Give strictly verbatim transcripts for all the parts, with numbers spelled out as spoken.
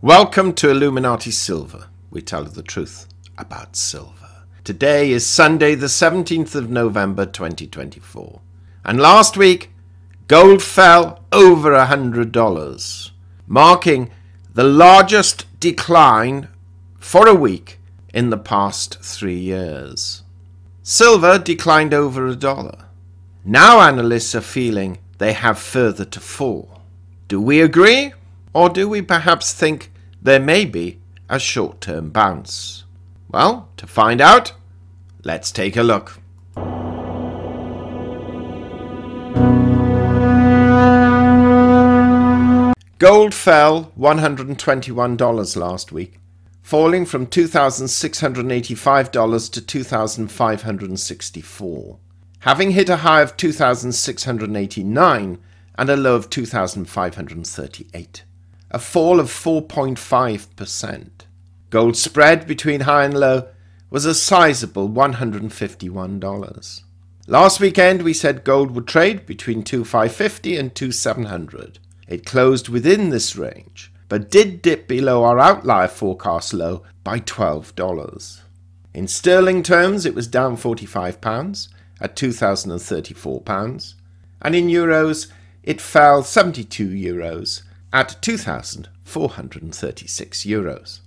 Welcome to Illuminati Silver. We tell you the truth about silver. Today is Sunday the seventeenth of November twenty twenty-four. And last week, gold fell over one hundred dollars, marking the largest decline for a week in the past three years. Silver declined over a dollar. Now analysts are feeling they have further to fall. Do we agree? Or do we perhaps think there may be a short-term bounce? Well, to find out, let's take a look. Gold fell one hundred twenty-one dollars last week, falling from two thousand six hundred eighty-five dollars to two thousand five hundred sixty-four dollars, having hit a high of two thousand six hundred eighty-nine dollars and a low of two thousand five hundred thirty-eight dollars. A fall of four point five percent. Gold spread between high and low was a sizable one hundred fifty-one dollars. Last weekend we said gold would trade between two thousand five hundred fifty dollars and two thousand seven hundred dollars. It closed within this range, but did dip below our outlier forecast low by twelve dollars. In sterling terms it was down forty-five pounds at two thousand thirty-four pounds, and in euros it fell seventy-two euros at two thousand four hundred thirty-six euros.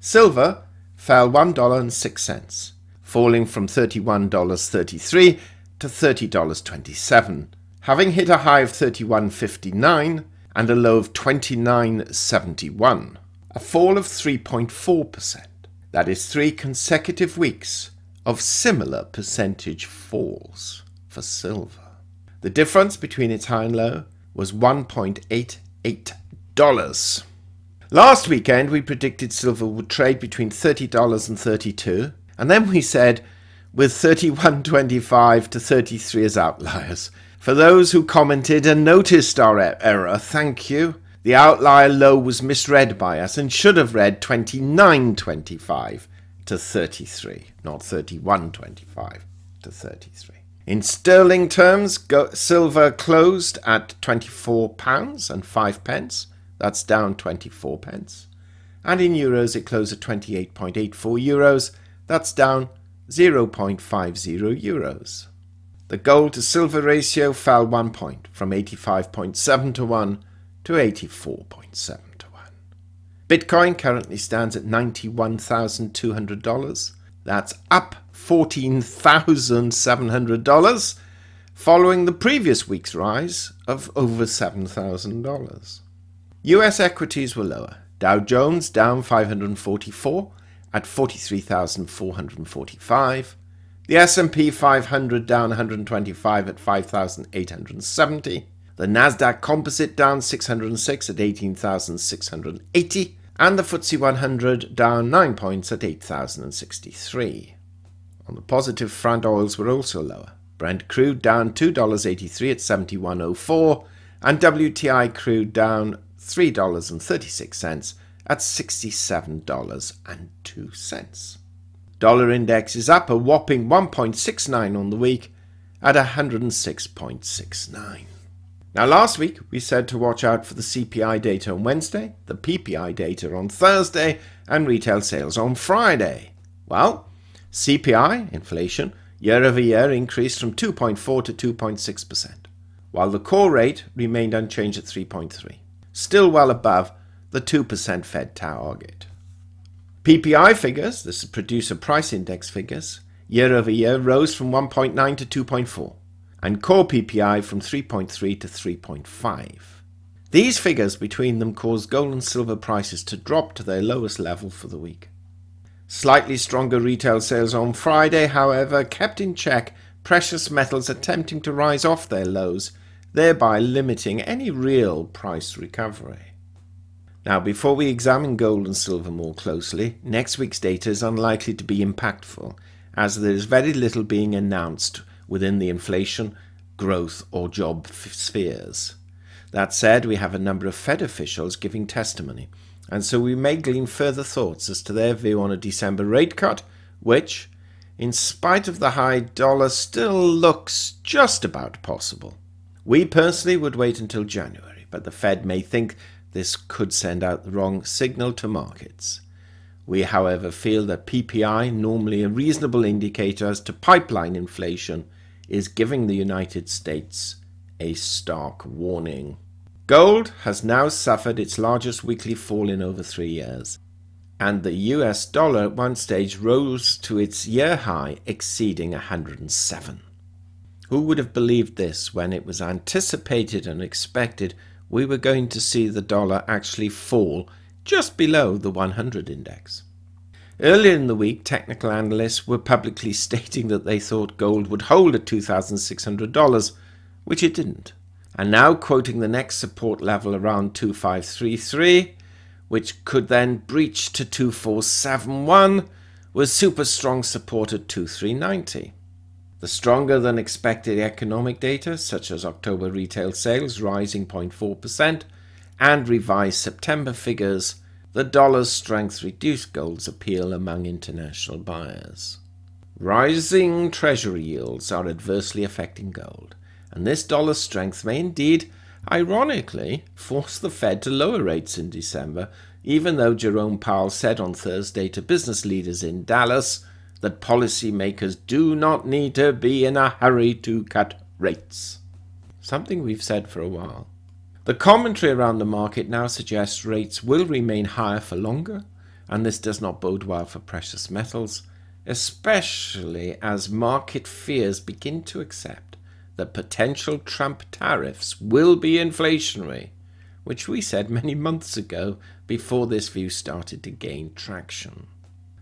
Silver fell one dollar and six cents, falling from thirty-one dollars and thirty-three cents to thirty dollars and twenty-seven cents, having hit a high of thirty-one dollars and fifty-nine cents and a low of twenty-nine dollars and seventy-one cents, a fall of three point four percent. That is three consecutive weeks of similar percentage falls for silver. The difference between its high and low was one point eight eight dollars. Last weekend we predicted silver would trade between thirty dollars and thirty-two dollars, and then we said with thirty-one twenty-five to thirty-three as outliers. For those who commented and noticed our error, thank you. The outlier low was misread by us and should have read twenty-nine twenty-five to thirty-three, not thirty-one twenty-five to thirty-three. In sterling terms, silver closed at twenty-four pounds and five pence, that's down twenty-four pence, and in euros it closed at twenty-eight point eight four euros, that's down zero point five zero euros. The gold to silver ratio fell one point, from eighty-five point seven to one to eighty-four point seven to one. Bitcoin currently stands at ninety-one thousand two hundred dollars, that's up fourteen thousand seven hundred dollars, following the previous week's rise of over seven thousand dollars. U S equities were lower. Dow Jones down five hundred forty-four at forty-three thousand four hundred forty-five. The S and P five hundred down one hundred twenty-five at five thousand eight hundred seventy. The Nasdaq Composite down six hundred six at eighteen thousand six hundred eighty. And the F T S E one hundred down nine points at eight thousand sixty-three. On the positive front, oils were also lower. Brent crude down two dollars and eighty-three cents at seventy-one oh four, and W T I crude down three dollars and thirty-six cents at sixty-seven dollars and two cents. Dollar index is up a whopping one point six nine on the week at one hundred six point six nine. Now last week we said to watch out for the C P I data on Wednesday, the P P I data on Thursday, and retail sales on Friday. Well, C P I, inflation, year-over-year increased from two point four to two point six percent, while the core rate remained unchanged at three point three, still well above the two percent Fed target. P P I figures, this is producer price index figures, year-over-year rose from one point nine to two point four, and core P P I from three point three to three point five. These figures between them caused gold and silver prices to drop to their lowest level for the week. Slightly stronger retail sales on Friday, however, kept in check precious metals attempting to rise off their lows, thereby limiting any real price recovery. Now, before we examine gold and silver more closely, next week's data is unlikely to be impactful, as there is very little being announced within the inflation, growth or job spheres. That said, we have a number of Fed officials giving testimony, and so we may glean further thoughts as to their view on a December rate cut, which, in spite of the high dollar, still looks just about possible. We personally would wait until January, but the Fed may think This could send out the wrong signal to markets. We, however, feel that P P I, normally a reasonable indicator as to pipeline inflation, is giving the United States a stark warning. Gold has now suffered its largest weekly fall in over three years, and the U S dollar at one stage rose to its year high, exceeding one hundred and seven. Who would have believed this when it was anticipated and expected we were going to see the dollar actually fall just below the one hundred index? Earlier in the week, technical analysts were publicly stating that they thought gold would hold at two thousand six hundred dollars, which it didn't, and now quoting the next support level around two five three three, which could then breach to two four seven one, was super strong support at two three nine zero. The stronger than expected economic data, such as October retail sales rising zero point four percent and revised September figures, the dollar's strength reduced gold's appeal among international buyers. Rising treasury yields are adversely affecting gold, and this dollar strength may indeed, ironically, force the Fed to lower rates in December, even though Jerome Powell said on Thursday to business leaders in Dallas that policymakers do not need to be in a hurry to cut rates, something we've said for a while. The commentary around the market now suggests rates will remain higher for longer, and this does not bode well for precious metals, especially as market fears begin to accept that potential Trump tariffs will be inflationary, which we said many months ago before this view started to gain traction.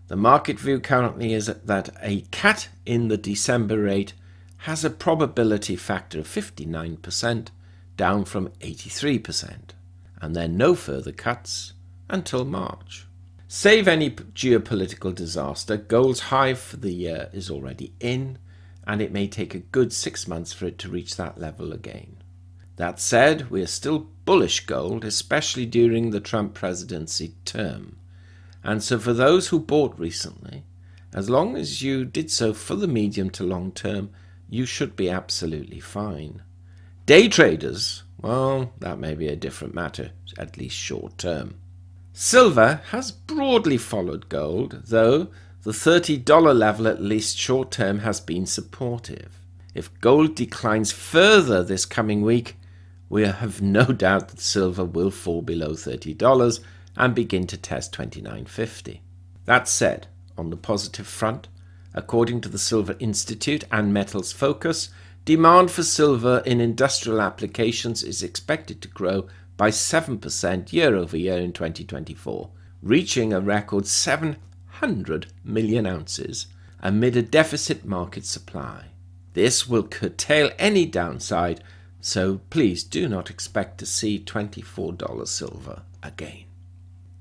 The market view currently is that a cut in the December rate has a probability factor of fifty-nine percent, down from eighty-three percent, and then no further cuts until March. Save any geopolitical disaster, gold's high for the year is already in, and it may take a good six months for it to reach that level again. That said, we are still bullish gold, especially during the Trump presidency term. And so for those who bought recently, as long as you did so for the medium to long term, you should be absolutely fine. Day traders, well, that may be a different matter, at least short term. Silver has broadly followed gold, though the thirty dollar level, at least short term, has been supportive. If gold declines further this coming week, we have no doubt that silver will fall below thirty dollars and begin to test twenty-nine fifty. That said, on the positive front, according to the Silver Institute and Metals Focus, demand for silver in industrial applications is expected to grow by seven percent year over year in twenty twenty-four, reaching a record seven hundred million ounces amid a deficit market supply. This will curtail any downside, so please do not expect to see twenty-four dollar silver again.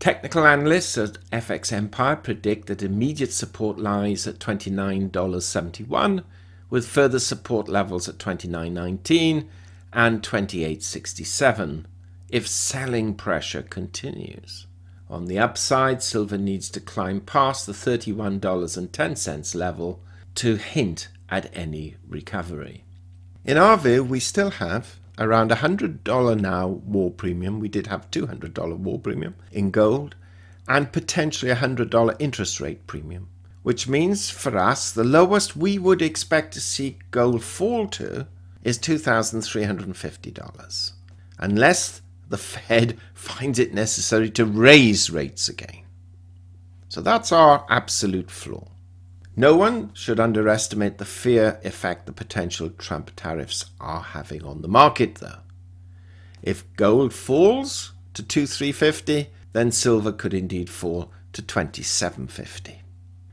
Technical analysts at F X Empire predict that immediate support lies at twenty-nine seventy-one, with further support levels at twenty-nine nineteen and twenty-eight sixty-seven if selling pressure continues. On the upside, silver needs to climb past the thirty-one ten level to hint at any recovery. In our view, we still have around one hundred dollar now war premium. We did have two hundred dollar war premium in gold and potentially one hundred dollar interest rate premium, which means for us the lowest we would expect to see gold fall to is two thousand three hundred fifty dollars, unless the Fed finds it necessary to raise rates again. So that's our absolute floor. No one should underestimate the fear effect the potential Trump tariffs are having on the market, though. If gold falls to two three fifty, then silver could indeed fall to twenty-seven fifty.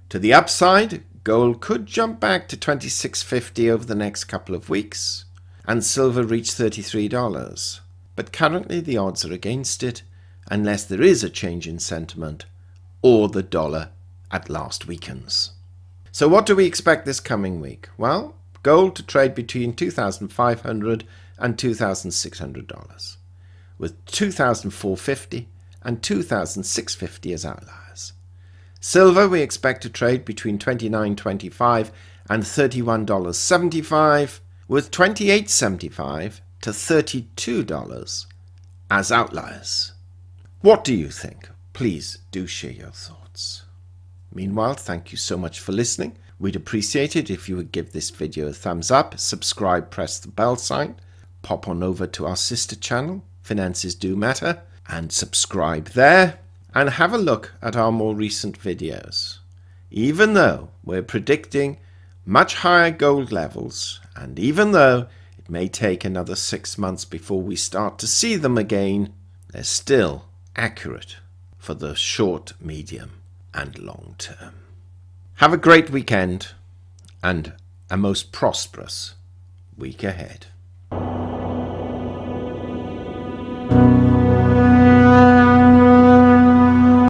To the upside, gold could jump back to twenty-six fifty over the next couple of weeks, and silver reach thirty-three dollars. But currently the odds are against it, unless there is a change in sentiment or the dollar at last weakens. So what do we expect this coming week? Well, gold to trade between two thousand five hundred dollars and two thousand six hundred dollars, with two thousand four hundred fifty dollars and two thousand six hundred fifty dollars as outliers. Silver we expect to trade between twenty-nine twenty-five and thirty-one seventy-five, with twenty-eight seventy-five to thirty-two dollars as outliers. What do you think? Please do share your thoughts. Meanwhile, thank you so much for listening. We'd appreciate it if you would give this video a thumbs up, subscribe, press the bell sign, pop on over to our sister channel, Finances Do Matter, and subscribe there, and have a look at our more recent videos. Even though we're predicting much higher gold levels, and even though it may take another six months before we start to see them again, they're still accurate for the short, medium, and long term. Have a great weekend and a most prosperous week ahead.